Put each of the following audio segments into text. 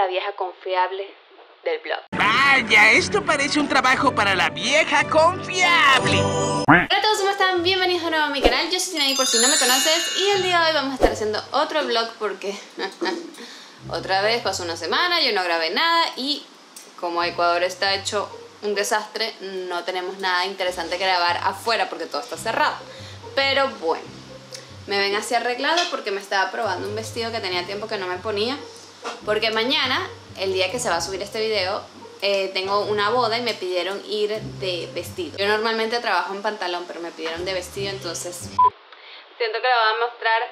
la vieja confiable del blog. ¡Vaya! Esto parece un trabajo para la vieja confiable. Hola a todos, ¿cómo están? Bienvenidos de nuevo a mi canal. Yo soy Sinaí, por si no me conoces. Y el día de hoy vamos a estar haciendo otro vlog porque otra vez pasó una semana, yo no grabé nada. Y como Ecuador está hecho un desastre, no tenemos nada interesante que grabar afuera porque todo está cerrado. Pero bueno, me ven así arreglado porque me estaba probando un vestido que tenía tiempo que no me ponía. Porque mañana, el día que se va a subir este video, tengo una boda y me pidieron ir de vestido. Yo normalmente trabajo en pantalón, pero me pidieron de vestido, entonces siento que le voy a mostrar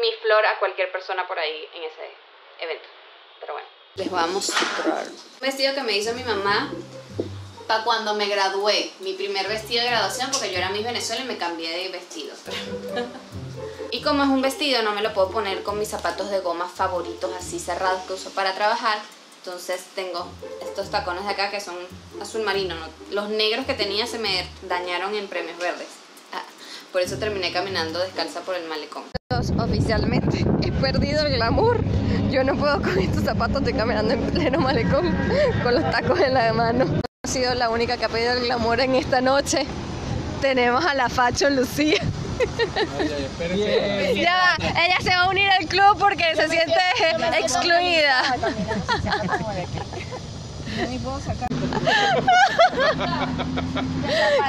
mi flor a cualquier persona por ahí en ese evento. Pero bueno, les voy a mostrar un vestido que me hizo mi mamá para cuando me gradué. Mi primer vestido de graduación, porque yo era Miss Venezuela y me cambié de vestido. Y como es un vestido, no me lo puedo poner con mis zapatos de goma favoritos así cerrados que uso para trabajar. Entonces tengo estos tacones de acá que son azul marino, ¿no? Los negros que tenía se me dañaron en premios verdes. Por eso terminé caminando descalza por el malecón. Oficialmente he perdido el glamour. Yo no puedo con estos zapatos, estoy caminando en pleno malecón con los tacos en la mano. He sido la única que ha perdido el glamour en esta noche. Tenemos a la Facho Lucía. Ay, ya, ella se va a unir al club porque se siente excluida.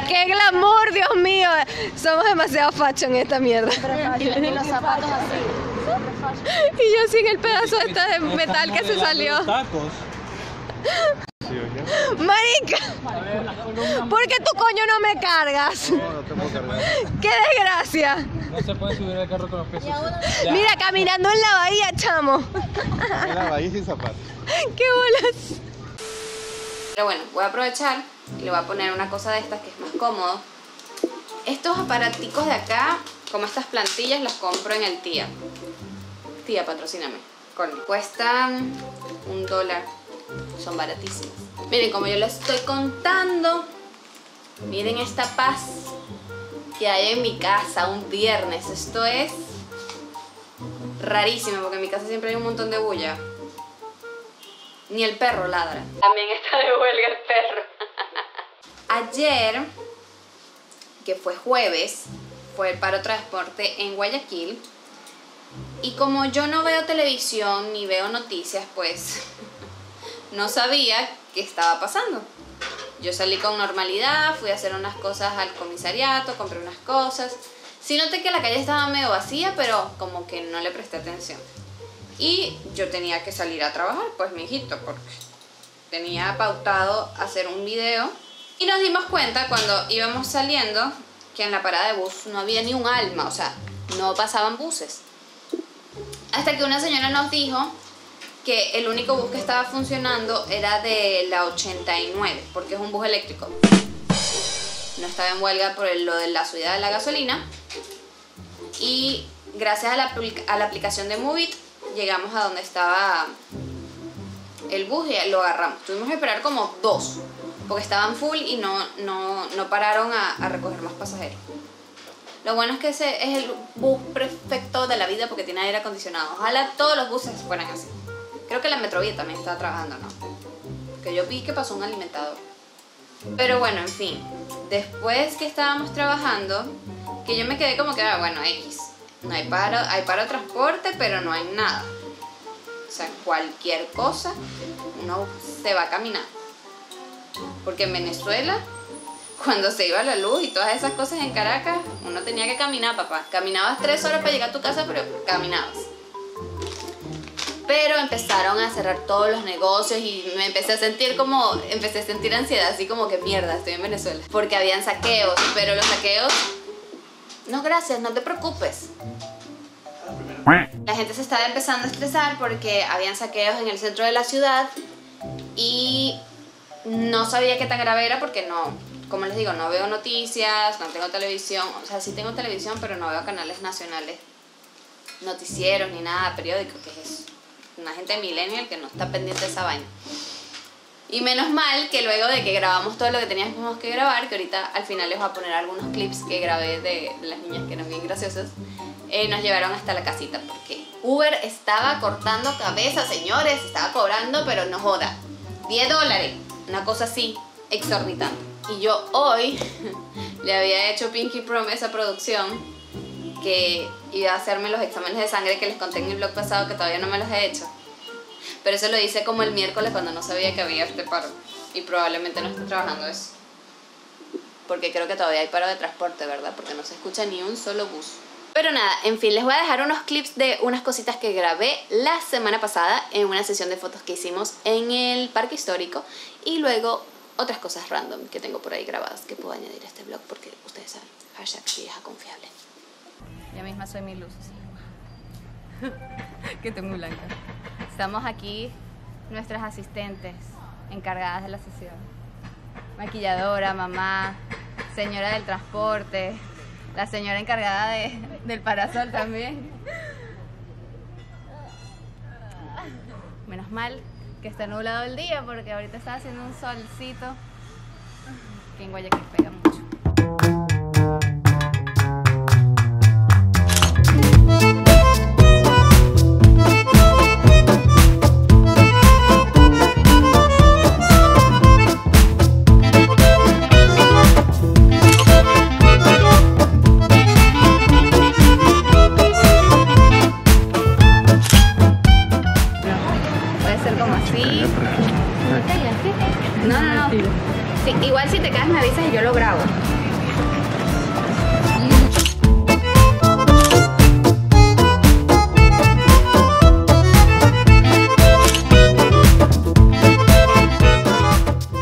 ¡Qué glamour, Dios mío! Somos demasiado facho en esta mierda. Y los zapatos así. Y yo sin el pedazo de metal que se salió. Marica, ¿por qué tu coño no me cargas? No te puedo cargar. ¡Qué desgracia! No se puede subir al carro con los pesos. Mira, caminando en la bahía, chamo. En la bahía sin zapatos. ¡Qué bolas! Pero bueno, voy a aprovechar y le voy a poner una cosa de estas que es más cómodo. Estos aparaticos de acá, como estas plantillas, las compro en el Tía. Tía, patrocíname. Cuestan $1. Son baratísimos. Miren, como yo les estoy contando, miren esta paz que hay en mi casa un viernes. Esto es rarísimo porque en mi casa siempre hay un montón de bulla. Ni el perro ladra. También está de huelga el perro. Ayer, que fue jueves, fue el paro transporte en Guayaquil. Y como yo no veo televisión ni veo noticias, pues no sabía qué estaba pasando. Yo salí con normalidad, fui a hacer unas cosas al comisariato, compré unas cosas. Sí noté que la calle estaba medio vacía, pero como que no le presté atención. Y yo tenía que salir a trabajar, pues mijito, porque tenía pautado hacer un video. Y nos dimos cuenta cuando íbamos saliendo que en la parada de bus no había ni un alma, o sea, no pasaban buses. Hasta que una señora nos dijo que el único bus que estaba funcionando era de la 89, porque es un bus eléctrico. No estaba en huelga por lo de la subida de la gasolina. Y gracias a la aplicación de Moovit llegamos a donde estaba el bus y lo agarramos. Tuvimos que esperar como 2, porque estaban full y no pararon a recoger más pasajeros. Lo bueno es que ese es el bus perfecto de la vida porque tiene aire acondicionado. Ojalá todos los buses fueran así. Creo que la Metrovía también estaba trabajando, ¿no? Porque yo vi que pasó un alimentador. Pero bueno, en fin. Después que estábamos trabajando, que yo me quedé como que, bueno, X. No hay paro, hay paro transporte, pero no hay nada. O sea, cualquier cosa, uno se va a caminar. Porque en Venezuela, cuando se iba la luz y todas esas cosas en Caracas, uno tenía que caminar, papá. Caminabas 3 horas para llegar a tu casa, pero caminabas. Pero empezaron a cerrar todos los negocios y me empecé a sentir ansiedad, así como que mierda, estoy en Venezuela. Porque habían saqueos, pero los saqueos, no gracias, no te preocupes. La gente se estaba empezando a estresar porque habían saqueos en el centro de la ciudad y no sabía qué tan grave era porque no, como les digo, no veo noticias, no tengo televisión, o sea, sí tengo televisión, pero no veo canales nacionales, noticieros ni nada, periódicos, ¿qué es eso? Una gente millennial que no está pendiente de esa vaina. Y menos mal que luego de que grabamos todo lo que teníamos que grabar, que ahorita al final les voy a poner algunos clips que grabé de las niñas que eran bien graciosas, nos llevaron hasta la casita porque Uber estaba cortando cabeza, señores, estaba cobrando, pero no joda, $10, una cosa así, exorbitante. Y yo hoy le había hecho Pinky Prom esa producción que iba a hacerme los exámenes de sangre que les conté en el blog pasado, que todavía no me los he hecho. Pero eso lo hice como el miércoles cuando no sabía que había este paro. Y probablemente no esté trabajando eso, porque creo que todavía hay paro de transporte, ¿verdad? Porque no se escucha ni un solo bus. Pero nada, en fin, les voy a dejar unos clips de unas cositas que grabé la semana pasada en una sesión de fotos que hicimos en el parque histórico. Y luego otras cosas random que tengo por ahí grabadas que puedo añadir a este vlog, porque ustedes saben, hashtag vieja confiable. Ya misma soy mi luz, así. Que tengo blanca. Estamos aquí, nuestras asistentes encargadas de la sesión. Maquilladora, mamá, señora del transporte, la señora encargada del parasol también. Menos mal que está nublado el día, porque ahorita está haciendo un solcito que en Guayaquil pega mucho. Sí, igual si te caes me avisas y yo lo grabo.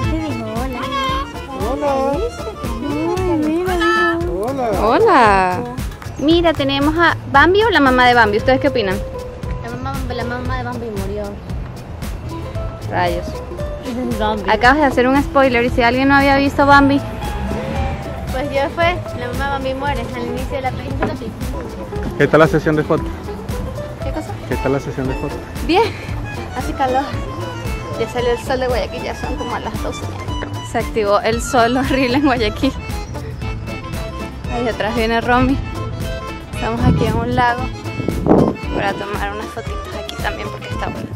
¿Qué te dijo? Hola. Hola. Hola. Hola. Hola. Mira, tenemos a Bambi o la mamá de Bambi. ¿Ustedes qué opinan? La mamá de Bambi murió. Rayos. Bambi. Acabas de hacer un spoiler, y si alguien no había visto Bambi, pues yo fue la mamá de Bambi muere al inicio de la película. ¿Qué tal la sesión de fotos? ¿Qué cosa? ¿Qué tal la sesión de fotos? Bien, hace calor. Ya salió el sol de Guayaquil, ya son como a las 12. Se activó el sol horrible en Guayaquil. Ahí atrás viene Romy. Estamos aquí en un lago para tomar unas fotitos aquí también porque está bonito.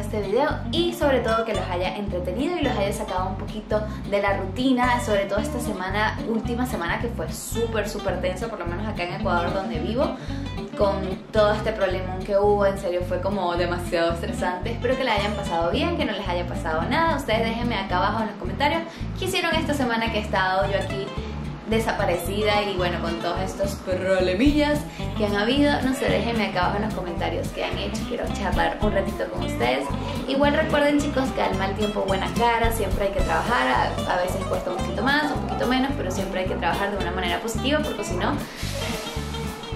Este video y sobre todo que los haya entretenido y los haya sacado un poquito de la rutina, sobre todo esta semana, última semana que fue súper tensa, por lo menos acá en Ecuador donde vivo, con todo este problema que hubo. En serio fue como demasiado estresante. Espero que la hayan pasado bien, que no les haya pasado nada. Ustedes déjenme acá abajo en los comentarios qué hicieron esta semana que he estado yo aquí desaparecida y bueno, con todos estos problemillas que han habido. No sé, déjenme acá abajo en los comentarios qué han hecho, quiero charlar un ratito con ustedes. Igual recuerden chicos que al mal tiempo buena cara, siempre hay que trabajar, a veces cuesta un poquito más, un poquito menos, pero siempre hay que trabajar de una manera positiva porque si no,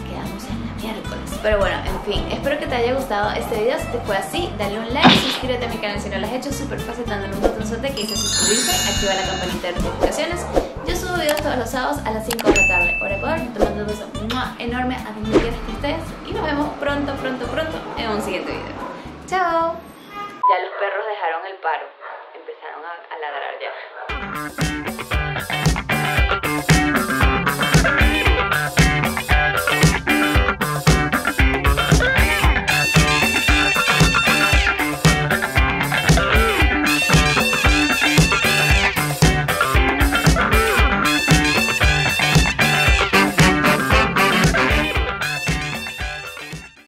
quedamos en la miércoles. Pero bueno, en fin, espero que te haya gustado este video. Si te fue así, dale un like, suscríbete a mi canal si no lo has hecho, súper fácil dándole un botonzote que dice suscribirse, activa la campanita de notificaciones. Yo subo videos todos los sábados a las 5 de la tarde, hora Ecuador. Te mando un beso enorme a donde quieras que estés y nos vemos pronto en un siguiente video. ¡Chao! Ya los perros dejaron el paro, empezaron a ladrar ya.